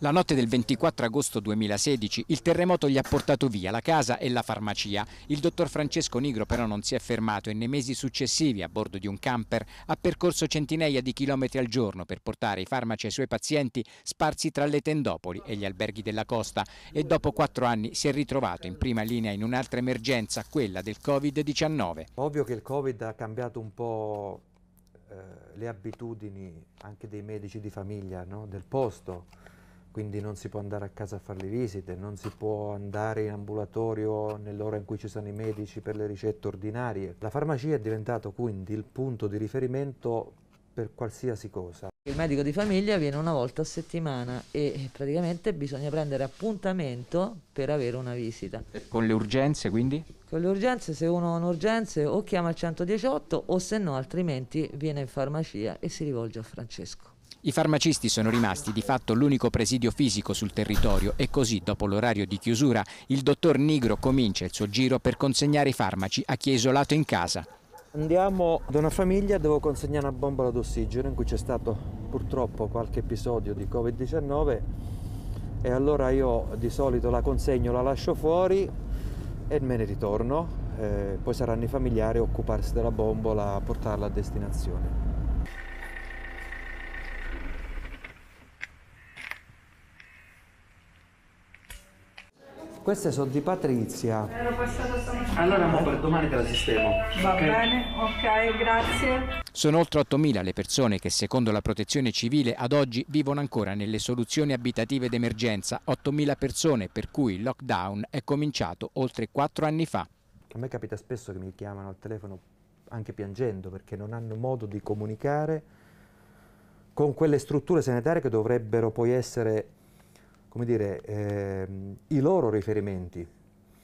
La notte del 24 agosto 2016 il terremoto gli ha portato via la casa e la farmacia. Il dottor Francesco Nigro però non si è fermato e nei mesi successivi, a bordo di un camper, ha percorso centinaia di chilometri al giorno per portare i farmaci ai suoi pazienti sparsi tra le tendopoli e gli alberghi della costa, e dopo 4 anni si è ritrovato in prima linea in un'altra emergenza, quella del Covid-19. Ovvio che il Covid ha cambiato un po' le abitudini anche dei medici di famiglia, no? Del posto, quindi non si può andare a casa a fare le visite, non si può andare in ambulatorio nell'ora in cui ci sono i medici per le ricette ordinarie. La farmacia è diventato quindi il punto di riferimento per qualsiasi cosa. Il medico di famiglia viene una volta a settimana e praticamente bisogna prendere appuntamento per avere una visita. E con le urgenze quindi? Con le urgenze, se uno ha un'urgenza o chiama il 118 o se no altrimenti viene in farmacia e si rivolge a Francesco. I farmacisti sono rimasti di fatto l'unico presidio fisico sul territorio e così, dopo l'orario di chiusura, il dottor Nigro comincia il suo giro per consegnare i farmaci a chi è isolato in casa. Andiamo da una famiglia, devo consegnare una bombola d'ossigeno in cui c'è stato purtroppo qualche episodio di Covid-19 e allora io di solito la consegno, la lascio fuori e me ne ritorno, poi saranno i familiari a occuparsi della bombola, portarla a destinazione. Queste sono di Patrizia. Allora per domani te la sistemo. Va bene, ok, grazie. Sono oltre 8.000 le persone che, secondo la Protezione Civile, ad oggi vivono ancora nelle soluzioni abitative d'emergenza. 8.000 persone per cui il lockdown è cominciato oltre 4 anni fa. A me capita spesso che mi chiamano al telefono anche piangendo perché non hanno modo di comunicare con quelle strutture sanitarie che dovrebbero poi essere, come dire, i loro riferimenti.